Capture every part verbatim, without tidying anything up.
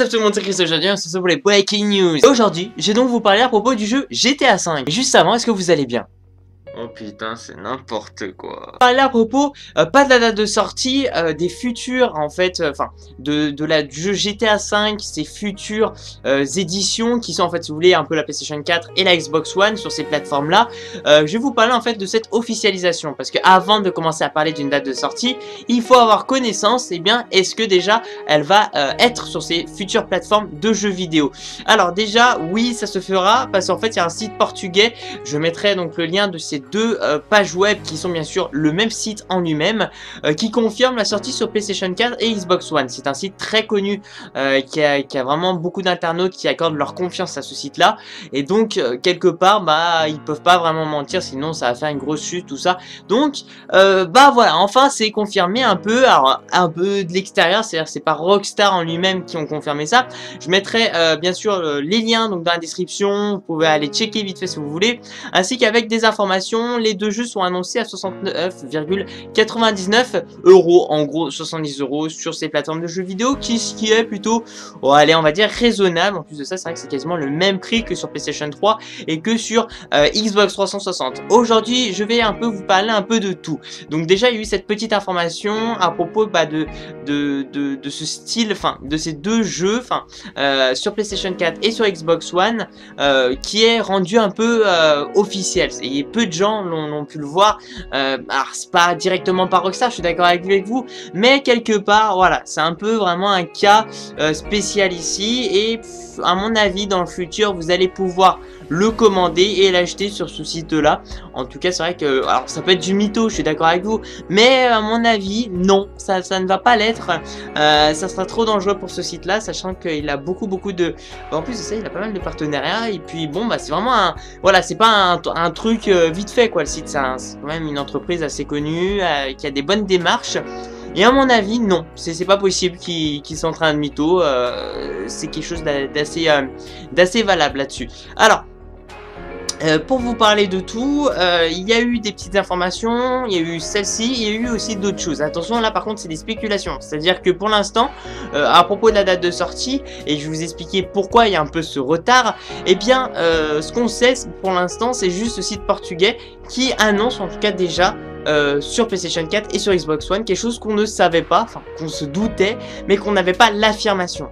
What's up tout le monde, c'est Christophe, aujourd'hui on se retrouve pour les Breaking News. Aujourd'hui, j'ai donc vous parler à propos du jeu G T A cinq. Et juste avant, est-ce que vous allez bien? Oh putain, c'est n'importe quoi. Parler à propos, euh, pas de la date de sortie, euh, des futurs en fait, enfin, euh, de, de la du jeu G T A cinq, ses futures euh, éditions qui sont en fait, si vous voulez, un peu la PlayStation quatre et la Xbox One sur ces plateformes là. Euh, je vais vous parler en fait de cette officialisation parce que avant de commencer à parler d'une date de sortie, il faut avoir connaissance, et eh bien, est-ce que déjà elle va euh, être sur ces futures plateformes de jeux vidéo. Alors, déjà, oui, ça se fera parce qu'en fait, il y a un site portugais, je mettrai donc le lien de ces deux euh, pages web qui sont bien sûr le même site en lui-même, euh, qui confirme la sortie sur PlayStation quatre et Xbox One. C'est un site très connu euh, qui, a, qui a vraiment beaucoup d'internautes qui accordent leur confiance à ce site-là. Et donc, euh, quelque part, bah, ils peuvent pas vraiment mentir, sinon ça va faire une grosse chute, tout ça. Donc, euh, bah voilà, enfin, c'est confirmé un peu, alors, un peu de l'extérieur, c'est-à-dire c'est pas Rockstar en lui-même qui ont confirmé ça. Je mettrai euh, bien sûr euh, les liens donc dans la description, vous pouvez aller checker vite fait si vous voulez, ainsi qu'avec des informations. Les deux jeux sont annoncés à soixante-neuf virgule quatre-vingt-dix-neuf euros, en gros soixante-dix euros sur ces plateformes de jeux vidéo, qui, ce qui est plutôt, oh, allez, on va dire raisonnable. En plus de ça, c'est vrai que c'est quasiment le même prix que sur PlayStation trois et que sur euh, Xbox trois cent soixante. Aujourd'hui, je vais un peu vous parler un peu de tout. Donc déjà, il y a eu cette petite information à propos bah, de, de, de, de ce style, enfin de ces deux jeux, enfin euh, sur PlayStation quatre et sur Xbox One, euh, qui est rendu un peu euh, officiel. Et peu de gens l'ont pu le voir, euh, alors c'est pas directement par Rockstar, je suis d'accord avec vous, mais quelque part, voilà, c'est un peu vraiment un cas euh, spécial ici, et pff, à mon avis, dans le futur, vous allez pouvoir le commander et l'acheter sur ce site-là. En tout cas, c'est vrai que, alors ça peut être du mytho, je suis d'accord avec vous, mais à mon avis, non, ça, ça ne va pas l'être, euh, ça sera trop dangereux pour ce site-là, sachant qu'il a beaucoup, beaucoup de, en plus de ça, il a pas mal de partenariats, et puis bon, bah c'est vraiment un, voilà, c'est pas un, un truc euh, vite fait quoi, le site, c'est quand même une entreprise assez connue, euh, qui a des bonnes démarches. Et à mon avis, non, c'est pas possible qu'ils qu'ils sont en train de mytho, euh, c'est quelque chose d'assez euh, d'assez valable là-dessus. Alors, Euh, pour vous parler de tout, euh, il y a eu des petites informations, il y a eu celle-ci, il y a eu aussi d'autres choses. Attention, là par contre c'est des spéculations, c'est-à-dire que pour l'instant, euh, à propos de la date de sortie, et je vais vous expliquer pourquoi il y a un peu ce retard, eh bien euh, ce qu'on sait pour l'instant c'est juste ce site portugais qui annonce en tout cas déjà Euh, sur PlayStation quatre et sur Xbox One quelque chose qu'on ne savait pas, enfin qu'on se doutait, mais qu'on n'avait pas l'affirmation.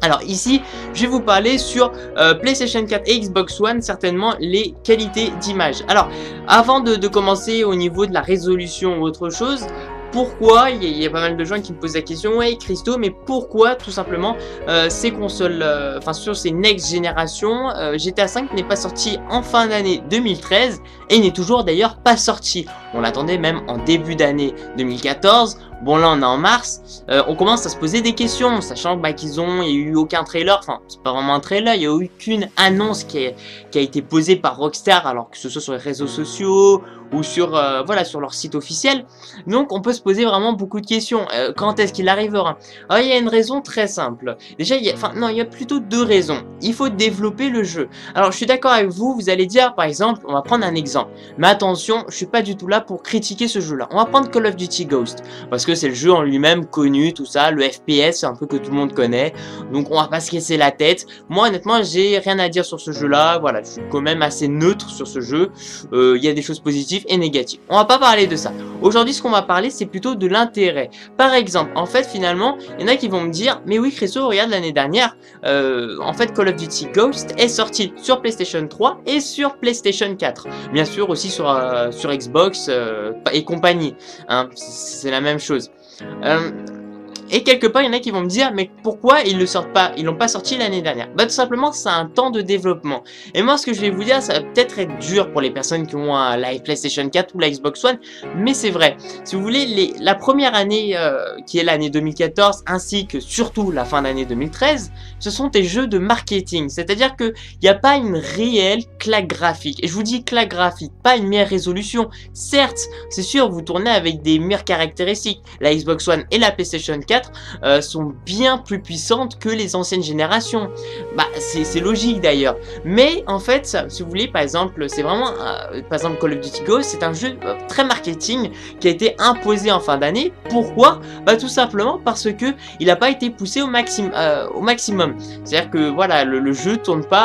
Alors ici, je vais vous parler sur euh, PlayStation quatre et Xbox One, certainement les qualités d'image. Alors, avant de, de commencer au niveau de la résolution ou autre chose, pourquoi, il y, y a pas mal de gens qui me posent la question, ouais Christo, mais pourquoi tout simplement euh, ces consoles, enfin euh, sur ces next générations, euh, G T A cinq n'est pas sorti en fin d'année deux mille treize et n'est toujours d'ailleurs pas sorti. On l'attendait même en début d'année deux mille quatorze. Bon là on est en mars, euh, on commence à se poser des questions, sachant bah, qu'ils ont, il n'y a eu aucun trailer, enfin c'est pas vraiment un trailer, il n'y a eu aucune annonce qui a, qui a été posée par Rockstar, alors que ce soit sur les réseaux sociaux ou sur, euh, voilà, sur leur site officiel. Donc on peut se poser vraiment beaucoup de questions, euh, quand est-ce qu'il arrivera? Alors il y a une raison très simple, déjà il y a, enfin non il y a plutôt deux raisons, il faut développer le jeu. Alors je suis d'accord avec vous, vous allez dire par exemple, on va prendre un exemple, mais attention je suis pas du tout là pour critiquer ce jeu là, on va prendre Call of Duty Ghost, parce que c'est le jeu en lui-même connu, tout ça, le F P S, c'est un truc que tout le monde connaît, donc on va pas se casser la tête. Moi honnêtement j'ai rien à dire sur ce jeu là, voilà, je suis quand même assez neutre sur ce jeu, il euh, y a des choses positives et négatives, on va pas parler de ça. Aujourd'hui ce qu'on va parler c'est plutôt de l'intérêt. Par exemple, en fait finalement, il y en a qui vont me dire, mais oui Christo, regarde l'année dernière, euh, en fait Call of Duty Ghost est sorti sur PlayStation trois et sur PlayStation quatre, bien sûr aussi sur, euh, sur Xbox euh, et compagnie, hein, c'est la même chose. Euh, et quelque part il y en a qui vont me dire, mais pourquoi ils le sortent pas, ils l'ont pas sorti l'année dernière? Bah tout simplement c'est un temps de développement. Et moi ce que je vais vous dire, ça va peut-être être dur pour les personnes qui ont euh, la PlayStation quatre ou la Xbox One, mais c'est vrai. Si vous voulez, les, la première année euh, qui est l'année deux mille quatorze, ainsi que surtout la fin d'année deux mille treize, ce sont des jeux de marketing. C'est-à-dire que il n'y a pas une réelle claque graphique. Et je vous dis claque graphique, pas une meilleure résolution. Certes, c'est sûr, vous tournez avec des meilleures caractéristiques. La Xbox One et la PlayStation quatre quatre euh, sont bien plus puissantes que les anciennes générations. Bah c'est logique d'ailleurs. Mais en fait, ça, si vous voulez, par exemple, c'est vraiment euh, par exemple Call of Duty Ghost, c'est un jeu euh, très marketing qui a été imposé en fin d'année. Pourquoi? Bah tout simplement parce que il n'a pas été poussé au maximum. Euh, au maximum. C'est-à-dire que voilà, le, le jeu tourne pas.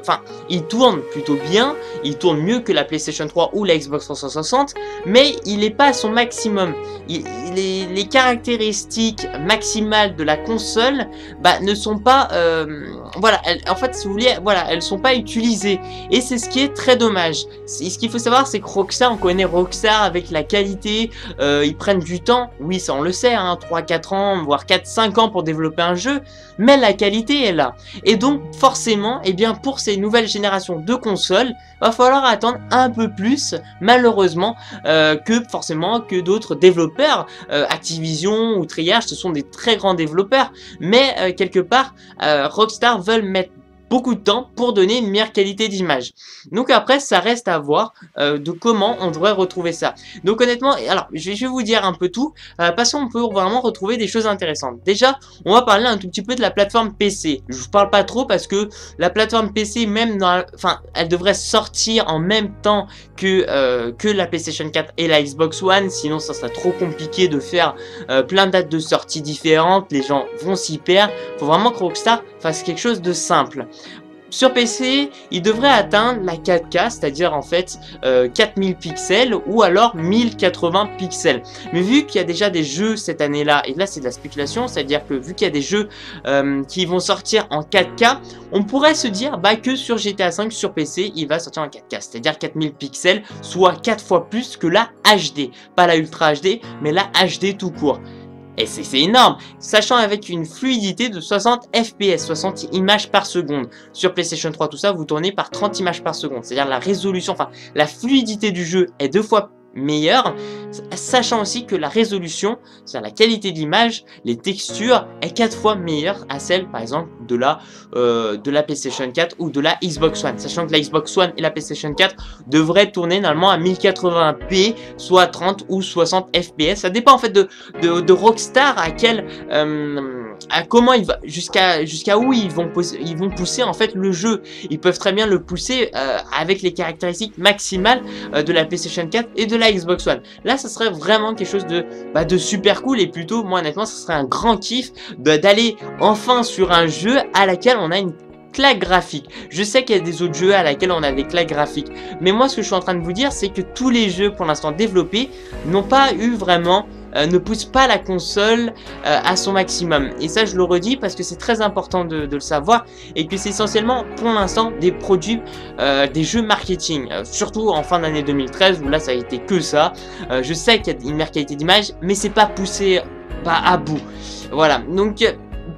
Enfin, euh, il tourne plutôt bien. Il tourne mieux que la PlayStation trois ou la Xbox trois cent soixante, mais il n'est pas à son maximum. Il, les, les caractéristiques maximales de la console bah, ne sont pas, euh, voilà, elles, en fait, si vous voulez, voilà, elles sont pas utilisées. Et c'est ce qui est très dommage. Et ce qu'il faut savoir, c'est que Rockstar, on connaît Rockstar avec la qualité, euh, ils prennent du temps, oui, ça on le sait, hein, trois quatre ans, voire quatre cinq ans pour développer un jeu, mais la qualité est là. Et donc, forcément, et eh bien, pour ces nouvelles générations de consoles, va falloir attendre un peu plus, malheureusement, euh, que forcément que d'autres développeurs. euh, Activision ou Treyarch, ce sont des très grands développeurs, mais euh, quelque part euh, Rockstar veulent mettre beaucoup de temps pour donner une meilleure qualité d'image. Donc après, ça reste à voir euh, de comment on devrait retrouver ça. Donc honnêtement, alors je vais vous dire un peu tout, euh, parce qu'on peut vraiment retrouver des choses intéressantes. Déjà, on va parler un tout petit peu de la plateforme P C. Je vous parle pas trop parce que la plateforme P C, même dans, enfin, elle devrait sortir en même temps que euh, que la PlayStation quatre et la Xbox One. Sinon, ça sera trop compliqué de faire euh, plein de dates de sortie différentes. Les gens vont s'y perdre. Faut vraiment que Rockstar fasse quelque chose de simple. Sur P C, il devrait atteindre la quatre K, c'est-à-dire en fait euh, quatre mille pixels ou alors mille quatre-vingts pixels. Mais vu qu'il y a déjà des jeux cette année-là, et là c'est de la spéculation, c'est-à-dire que vu qu'il y a des jeux euh, qui vont sortir en quatre K, on pourrait se dire bah, que sur GTA cinq sur P C, il va sortir en quatre K, c'est-à-dire quatre mille pixels, soit quatre fois plus que la H D. Pas la Ultra H D, mais la H D tout court. Et c'est énorme, sachant avec une fluidité de soixante F P S, soixante images par seconde. Sur PlayStation trois, tout ça, vous tournez par trente images par seconde. C'est-à-dire la résolution, enfin, la fluidité du jeu est deux fois meilleure. Sachant aussi que la résolution, c'est-à-dire la qualité de l'image, les textures, est quatre fois meilleure à celle, par exemple, de la, euh, de la PlayStation quatre ou de la Xbox One. Sachant que la Xbox One et la PlayStation quatre devraient tourner normalement à mille quatre-vingts p, soit trente ou soixante F P S. Ça dépend en fait de, de, de Rockstar à quel... Euh, à comment il va jusqu'à jusqu'à où ils vont pousser, ils vont pousser en fait le jeu. Ils peuvent très bien le pousser euh, avec les caractéristiques maximales euh, de la PlayStation quatre et de la Xbox One. Là, ça serait vraiment quelque chose de bah, de super cool, et plutôt moi honnêtement, ça serait un grand kiff d'aller enfin sur un jeu à laquelle on a une claque graphique. Je sais qu'il y a des autres jeux à laquelle on a des claques graphiques, mais moi ce que je suis en train de vous dire, c'est que tous les jeux pour l'instant développés n'ont pas eu vraiment Euh, ne pousse pas la console euh, à son maximum. Et ça, je le redis parce que c'est très important de, de le savoir, et que c'est essentiellement pour l'instant des produits, euh, des jeux marketing, euh, surtout en fin d'année deux mille treize où là ça a été que ça. Euh, je sais qu'il y a une meilleure qualité d'image, mais c'est pas poussé pas à bout. Voilà, donc euh,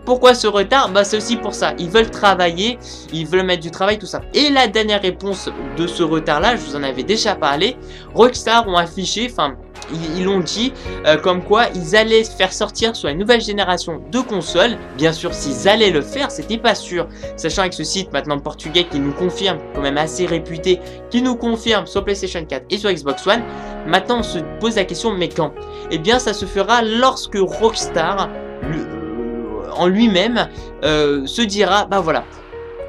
pourquoi ce retard? Bah c'est aussi pour ça, ils veulent travailler, ils veulent mettre du travail, tout ça. Et la dernière réponse de ce retard là, je vous en avais déjà parlé, Rockstar ont affiché, enfin ils l'ont dit, euh, comme quoi ils allaient faire sortir sur la nouvelle génération de consoles. Bien sûr, s'ils allaient le faire, c'était pas sûr. Sachant avec ce site maintenant portugais qui nous confirme, quand même assez réputé, qui nous confirme sur PlayStation quatre et sur Xbox One, maintenant on se pose la question, mais quand? Eh bien ça se fera lorsque Rockstar lui, euh, en lui-même euh, se dira, bah voilà,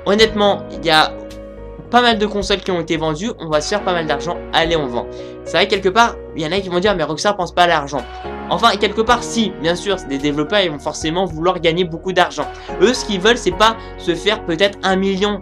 honnêtement, il y a pas mal de consoles qui ont été vendues, on va se faire pas mal d'argent, allez on vend. C'est vrai, quelque part, il y en a qui vont dire mais Rockstar pense pas à l'argent. Enfin, quelque part si, bien sûr, des développeurs ils vont forcément vouloir gagner beaucoup d'argent. Eux, ce qu'ils veulent, c'est pas se faire peut-être un million.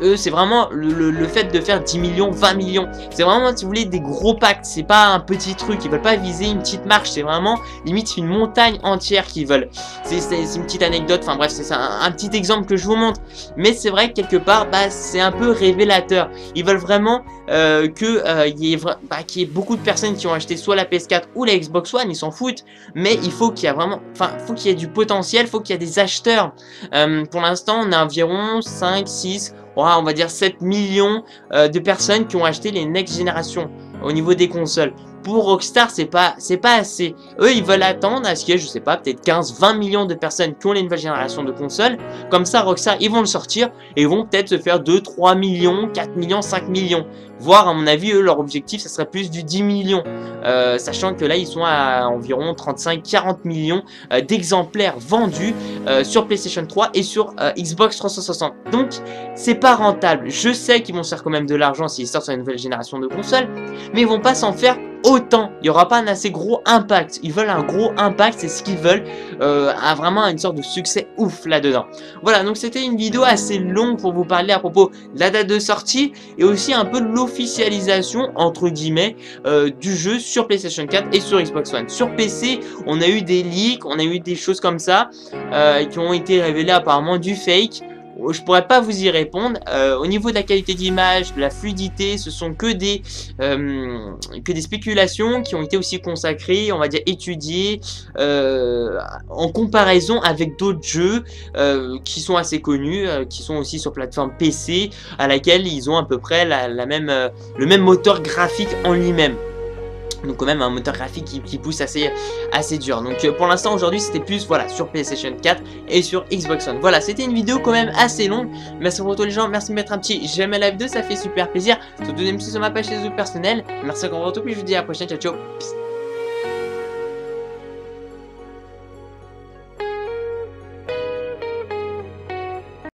Eux, c'est vraiment le, le, le fait de faire dix millions, vingt millions. C'est vraiment, si vous voulez, des gros pactes. C'est pas un petit truc. Ils veulent pas viser une petite marche. C'est vraiment, limite, une montagne entière qu'ils veulent. C'est une petite anecdote. Enfin bref, c'est un, un petit exemple que je vous montre. Mais c'est vrai que quelque part, bah, c'est un peu révélateur. Ils veulent vraiment euh, que euh, y ait, bah, qu'il y ait beaucoup de personnes qui ont acheté soit la P S quatre ou la Xbox One. Ils s'en foutent. Mais il faut qu'il y ait vraiment, enfin, faut qu'il y ait du potentiel. Faut qu'il y ait des acheteurs. Euh, pour l'instant, on a environ cinq, six... Wow, on va dire sept millions euh, de personnes qui ont acheté les next générations au niveau des consoles. pour Rockstar, c'est pas, c'est pas assez. Eux, ils veulent attendre à ce qu'il y ait, je sais pas, peut-être quinze, vingt millions de personnes qui ont les nouvelles générations de consoles. Comme ça, Rockstar, ils vont le sortir et ils vont peut-être se faire deux, trois millions, quatre millions, cinq millions. Voire, à mon avis, eux, leur objectif, ça serait plus du dix millions. Euh, sachant que là, ils sont à environ trente-cinq, quarante millions euh, d'exemplaires vendus euh, sur PlayStation trois et sur euh, Xbox trois cent soixante. Donc, c'est pas rentable. Je sais qu'ils vont se faire quand même de l'argent s'ils sortent sur une nouvelle génération de consoles, mais ils vont pas s'en faire autant. Il n'y aura pas un assez gros impact. Ils veulent un gros impact, c'est ce qu'ils veulent, euh, à vraiment une sorte de succès ouf là-dedans. Voilà, donc c'était une vidéo assez longue pour vous parler à propos de la date de sortie et aussi un peu de l'officialisation, entre guillemets, euh, du jeu sur PlayStation quatre et sur Xbox One. Sur P C, on a eu des leaks, on a eu des choses comme ça euh, qui ont été révélées apparemment du fake. Je pourrais pas vous y répondre. Euh, au niveau de la qualité d'image, de la fluidité, ce sont que des euh, que des spéculations qui ont été aussi consacrées, on va dire étudiées euh, en comparaison avec d'autres jeux euh, qui sont assez connus, euh, qui sont aussi sur plateforme P C, à laquelle ils ont à peu près la, la même euh, le même moteur graphique en lui-même. Donc quand même un moteur graphique qui, qui pousse assez, assez dur. Donc pour l'instant aujourd'hui c'était plus voilà sur PlayStation quatre et sur Xbox One. Voilà, c'était une vidéo quand même assez longue. Merci pour toi les gens, merci de mettre un petit j'aime à la vidéo, ça fait super plaisir. Surtout des petits sur ma page Facebook personnelle. Merci encore pour tout, puis je vous dis à la prochaine, ciao ciao. Psst.